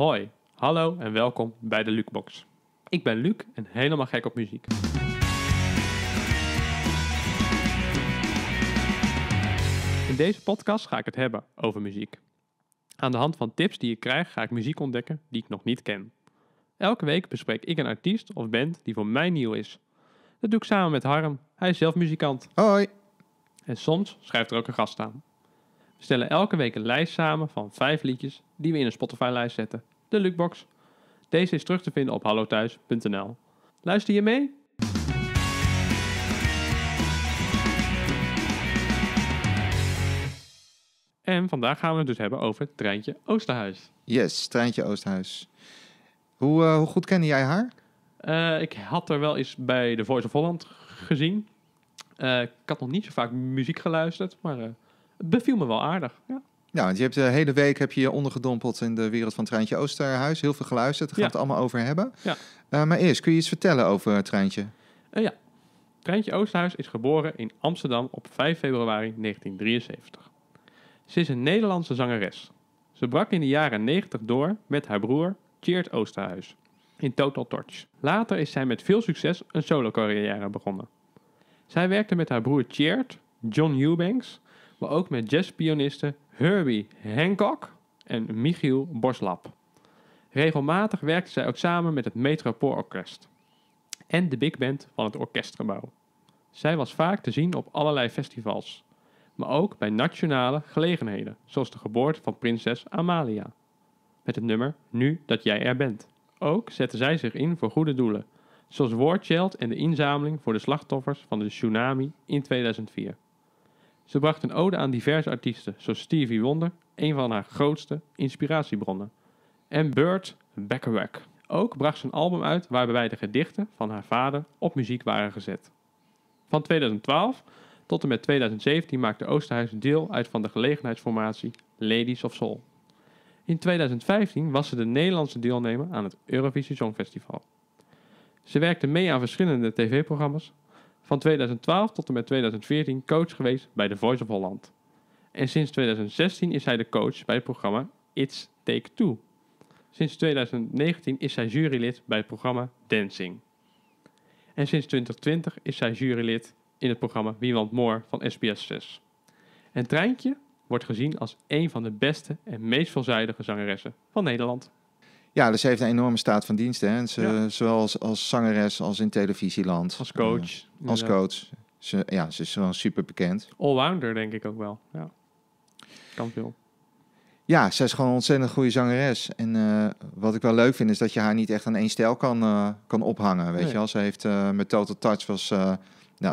Hoi, hallo en welkom bij de Luukbox. Ik ben Luuk en helemaal gek op muziek. In deze podcast ga ik het hebben over muziek. Aan de hand van tips die ik krijg ga ik muziek ontdekken die ik nog niet ken. Elke week bespreek ik een artiest of band die voor mij nieuw is. Dat doe ik samen met Harm, hij is zelf muzikant. Hoi! En soms schrijft er ook een gast aan. We stellen elke week een lijst samen van 5 liedjes die we in een Spotify-lijst zetten. De Luukbox. Deze is terug te vinden op hallothuis.nl. Luister je mee? En vandaag gaan we het dus hebben over Trijntje Oosterhuis. Yes, Trijntje Oosterhuis. Hoe goed kende jij haar? Ik had er wel eens bij The Voice of Holland gezien. Ik had nog niet zo vaak muziek geluisterd, maar het beviel me wel aardig. Ja. Ja, want je hebt de hele week je ondergedompeld in de wereld van Trijntje Oosterhuis. Heel veel geluisterd, daar gaan we het allemaal over hebben. Ja. Maar eerst, kun je iets vertellen over Trijntje? Ja, Trijntje Oosterhuis is geboren in Amsterdam op 5 februari 1973. Ze is een Nederlandse zangeres. Ze brak in de jaren 90 door met haar broer Tjeerd Oosterhuis in Total Torch. Later is zij met veel succes een solocarrière begonnen. Zij werkte met haar broer Tjeerd, John Eubanks, maar ook met jazzpianisten Herbie Hancock en Michiel Boslap. Regelmatig werkte zij ook samen met het Metropool Orkest en de big band van het Concertgebouw. Zij was vaak te zien op allerlei festivals, maar ook bij nationale gelegenheden, zoals de geboorte van prinses Amalia, met het nummer Nu dat jij er bent. Ook zette zij zich in voor goede doelen, zoals War Child en de inzameling voor de slachtoffers van de tsunami in 2004. Ze bracht een ode aan diverse artiesten, zoals Stevie Wonder, een van haar grootste inspiratiebronnen, en Burt Bacharach. Ook bracht ze een album uit waarbij de gedichten van haar vader op muziek waren gezet. Van 2012 tot en met 2017 maakte Oosterhuis deel uit van de gelegenheidsformatie Ladies of Soul. In 2015 was ze de Nederlandse deelnemer aan het Eurovisie Songfestival. Ze werkte mee aan verschillende tv-programma's. Van 2012 tot en met 2014 coach geweest bij The Voice of Holland. En sinds 2016 is zij de coach bij het programma It's Take Two. Sinds 2019 is zij jurylid bij het programma Dancing. En sinds 2020 is zij jurylid in het programma Wie Want More van SBS6. En Trijntje wordt gezien als een van de beste en meest veelzijdige zangeressen van Nederland. Ja, dus ze heeft een enorme staat van dienst. Hè? En ze, zowel als zangeres als in televisieland. Als coach. Als coach. Ze is wel super bekend. Allrounder denk ik ook wel. Ja. Kan veel. Ja, ze is gewoon een ontzettend goede zangeres. En wat ik wel leuk vind is dat je haar niet echt aan één stijl kan ophangen. Weet je wel? Ze heeft met Total Touch was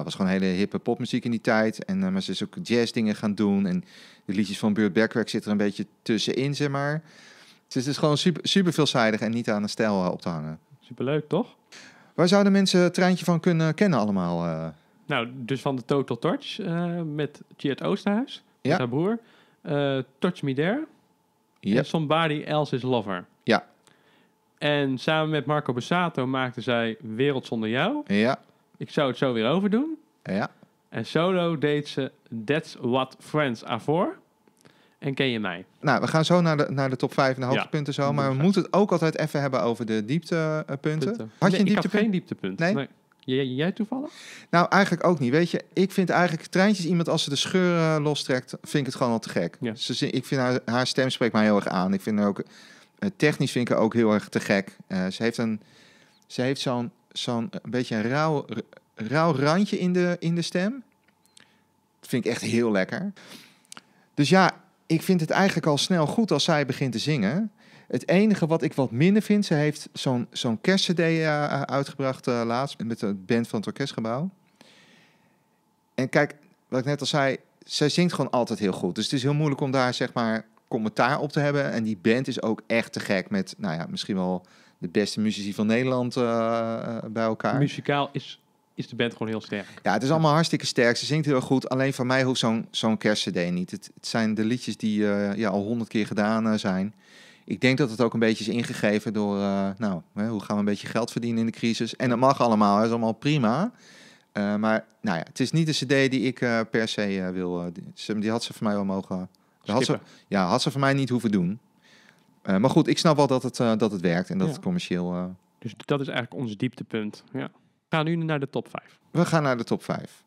gewoon hele hippe popmuziek in die tijd. En, maar ze is ook jazzdingen gaan doen. En de liedjes van Burt Bacharach zit er een beetje tussenin, zeg maar. Dus het is gewoon super veelzijdig en niet aan een stijl op te hangen. Superleuk, toch? Waar zouden mensen het Trijntje van kunnen kennen allemaal? Nou, dus van de Total Torch met Tjeerd Oosterhuis, met haar broer. Touch Me There. Yep. En Somebody Else Is Lover. Ja. En samen met Marco Bessato maakte zij Wereld Zonder Jou. Ja. Ik zou het zo weer overdoen. Ja. En solo deed ze That's What Friends Are For. En ken je mij? Nou, we gaan zo naar de top 5 en de hoogtepunten zo. Maar we moeten het ook altijd even hebben over de dieptepunten. Had je een dieptepunt? Ik had geen dieptepunt. Nee? Jij toevallig? Nou, eigenlijk ook niet. Weet je, ik vind eigenlijk Trijntjes iemand als ze de scheuren lostrekt, vind ik het gewoon al te gek. Ja. Ik vind haar stem spreekt mij heel erg aan. Ik vind haar ook, technisch vind ik haar ook heel erg te gek. Ze heeft zo'n beetje een rauw randje in de stem. Dat vind ik echt heel lekker. Dus ja, ik vind het eigenlijk al snel goed als zij begint te zingen. Het enige wat ik wat minder vind, ze heeft zo'n kerstcd uitgebracht laatst met de band van het Concertgebouw. En kijk, wat ik net al zei, zij zingt gewoon altijd heel goed. Dus het is heel moeilijk om daar zeg maar commentaar op te hebben. En die band is ook echt te gek met, misschien wel de beste muzici van Nederland bij elkaar. Muzikaal is de band gewoon heel sterk. Ja, het is allemaal hartstikke sterk. Ze zingt heel goed. Alleen van mij hoeft zo'n kerstcd niet. Het zijn de liedjes die al 100 keer gedaan zijn. Ik denk dat het ook een beetje is ingegeven door... hoe gaan we een beetje geld verdienen in de crisis? En dat mag allemaal. Dat is allemaal prima. Maar het is niet de cd die ik per se wil. Die had ze voor mij wel mogen... Had ze voor mij niet hoeven doen. Maar goed, ik snap wel dat het werkt en dat het commercieel... Dus dat is eigenlijk ons dieptepunt. Ja. We gaan nu naar de top 5. We gaan naar de top 5.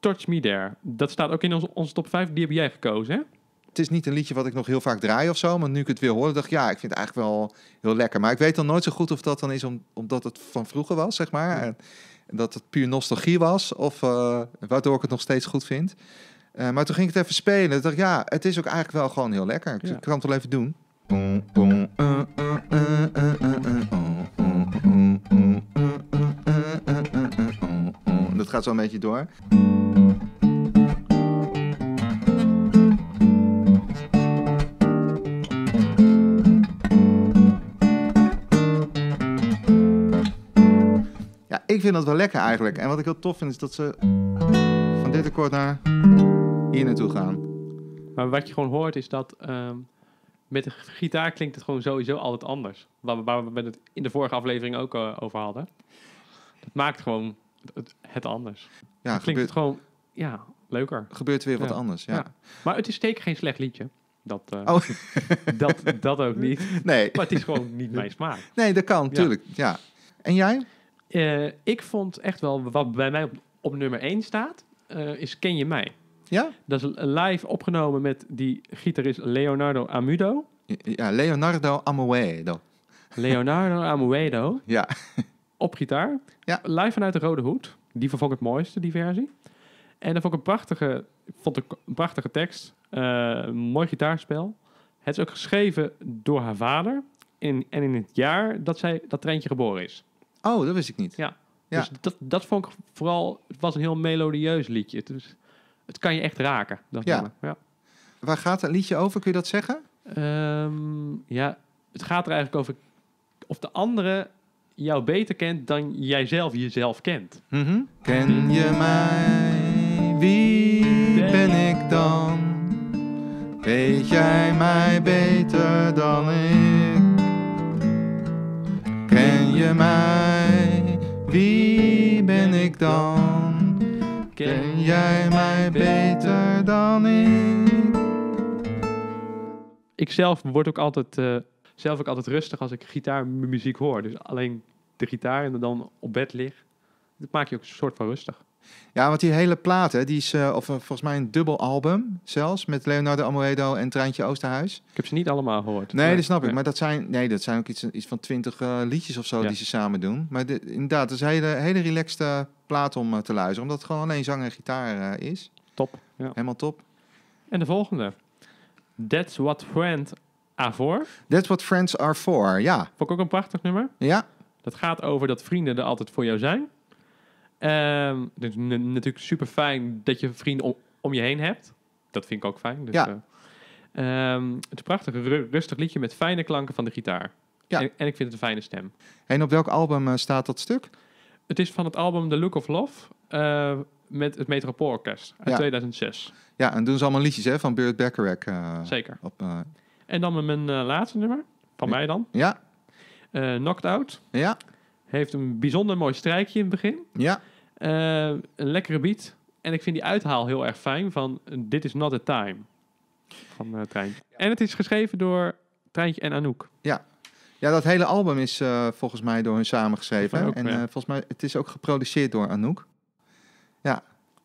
Touch Me There. Dat staat ook in onze top 5. Die heb jij gekozen, hè? Het is niet een liedje wat ik nog heel vaak draai of zo. Maar nu ik het weer hoorde, dacht ik, ja, ik vind het eigenlijk wel heel lekker. Maar ik weet dan nooit zo goed of dat dan is omdat het van vroeger was, zeg maar. En dat het puur nostalgie was. Of waardoor ik het nog steeds goed vind. Maar toen ging ik het even spelen. Toen dacht ik, ja, het is ook eigenlijk wel gewoon heel lekker. Ik kan het wel even doen. Dat gaat zo een beetje door. Ja, ik vind dat wel lekker eigenlijk. En wat ik heel tof vind is dat ze van dit akkoord naar hier naartoe gaan. Maar wat je gewoon hoort is dat... Met de gitaar klinkt het gewoon sowieso altijd anders. Waar we het in de vorige aflevering ook over hadden. Dat maakt gewoon het anders. Ja, het klinkt gewoon leuker. Gebeurt weer wat anders, ja. Maar het is zeker geen slecht liedje. Dat ook niet. Nee. Maar het is gewoon niet mijn smaak. Nee, dat kan, tuurlijk. Ja. En jij? Ik vond echt wel, wat bij mij op nummer 1 staat, is Ken Je Mij. Ja? Dat is live opgenomen met die gitarist Leonardo Amoedo. Ja, Leonardo Amoedo. Ja. Op gitaar. Ja. Live vanuit de Rode Hoed. Die vond ik het mooiste, die versie. En dat vond ik een prachtige tekst. Mooi gitaarspel. Het is ook geschreven door haar vader. En in het jaar dat Trijntje geboren is. Oh, dat wist ik niet. Ja. Dus dat vond ik vooral... Het was een heel melodieus liedje. Dus... Het kan je echt raken, dat nummer. Ja. Waar gaat het liedje over? Kun je dat zeggen? Het gaat er eigenlijk over... of de andere jou beter kent dan jij zelf jezelf kent. Mm-hmm. Ken je mij? Wie ben ik dan? Weet jij mij beter dan ik? Ken je mij? Wie ben ik dan? Ken jij mij beter dan ik? Ikzelf word ook altijd, rustig als ik gitaarmuziek hoor. Dus alleen de gitaar en dan op bed lig. Dat maakt je ook een soort van rustig. Ja, want die hele plaat, hè, die is volgens mij een dubbel album zelfs. Met Leonardo Amoedo en Trijntje Oosterhuis. Ik heb ze niet allemaal gehoord. Nee, dat snap ik. Maar dat zijn ook iets van 20 liedjes of zo die ze samen doen. Maar inderdaad, dat is een hele relaxte plaat om te luisteren. Omdat het gewoon alleen zang en gitaar is. Top. Ja. Helemaal top. En de volgende. That's What Friends Are For. That's What Friends Are For, ja. Vond ik ook een prachtig nummer. Ja. Dat gaat over dat vrienden er altijd voor jou zijn. Het is natuurlijk super fijn dat je vrienden om je heen hebt. Dat vind ik ook fijn. Dus, het is een prachtig, rustig liedje met fijne klanken van de gitaar. Ja. En ik vind het een fijne stem. En op welk album staat dat stuk? Het is van het album The Look of Love met het Metropool Orkest uit 2006. Ja, en doen ze allemaal liedjes hè, van Burt Bacharach. Zeker. En dan mijn laatste nummer, van mij dan. Ja. Knocked Out. Ja. Heeft een bijzonder mooi strijkje in het begin. Ja. Een lekkere beat. En ik vind die uithaal heel erg fijn van... Dit is not the time. Van Trijntje. En het is geschreven door Trijntje en Anouk. Ja. Ja, dat hele album is volgens mij door hun samengeschreven. En volgens mij het is ook geproduceerd door Anouk. Ja.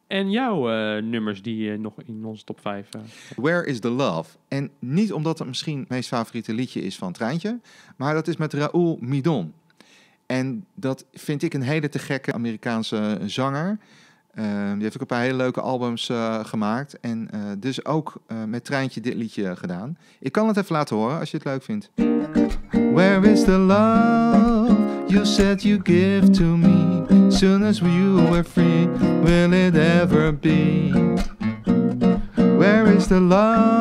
En jouw nummers die nog in onze top 5... Where is the Love? En niet omdat het misschien het meest favoriete liedje is van Trijntje. Maar dat is met Raoul Midon. En dat vind ik een hele te gekke Amerikaanse zanger. Die heeft ook een paar hele leuke albums gemaakt. En dus ook met Trijntje dit liedje gedaan. Ik kan het even laten horen als je het leuk vindt. Where is the love you said you give to me? Soon as you were free, will it ever be? Where is the love?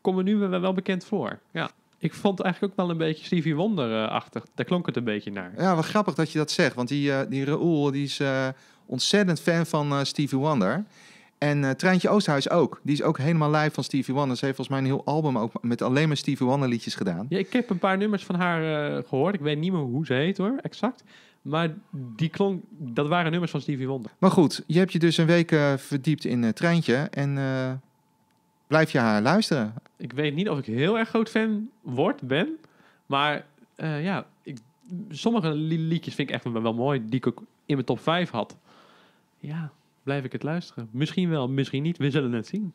Komen nu wel bekend voor. Ja. Ik vond het eigenlijk ook wel een beetje Stevie Wonder-achtig. Daar klonk het een beetje naar. Ja, wat grappig dat je dat zegt. Want die Raoul die is ontzettend fan van Stevie Wonder. En Trijntje Oosterhuis ook. Die is ook helemaal live van Stevie Wonder. Ze heeft volgens mij een heel album ook met alleen maar Stevie Wonder liedjes gedaan. Ja, ik heb een paar nummers van haar gehoord. Ik weet niet meer hoe ze heet hoor, exact. Maar die klonk, dat waren nummers van Stevie Wonder. Maar goed, je hebt je dus een week verdiept in Trijntje. En blijf je haar luisteren? Ik weet niet of ik heel erg groot fan ben. Maar sommige liedjes vind ik echt wel mooi. Die ik ook in mijn top 5 had. Ja, blijf ik het luisteren. Misschien wel, misschien niet. We zullen het zien.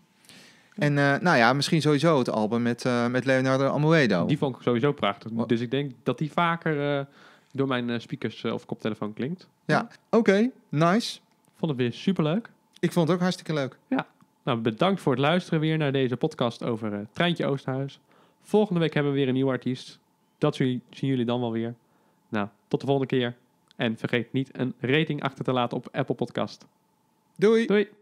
En misschien sowieso het album met Leonardo Amoedo. Die vond ik sowieso prachtig. Dus ik denk dat die vaker door mijn speakers of koptelefoon klinkt. Ja, oké, nice. Vond het weer superleuk. Ik vond het ook hartstikke leuk. Ja, nou bedankt voor het luisteren weer naar deze podcast over Trijntje Oosterhuis. Volgende week hebben we weer een nieuwe artiest. Dat zien jullie dan wel weer. Nou, tot de volgende keer. En vergeet niet een rating achter te laten op Apple Podcast. Doei! Doei!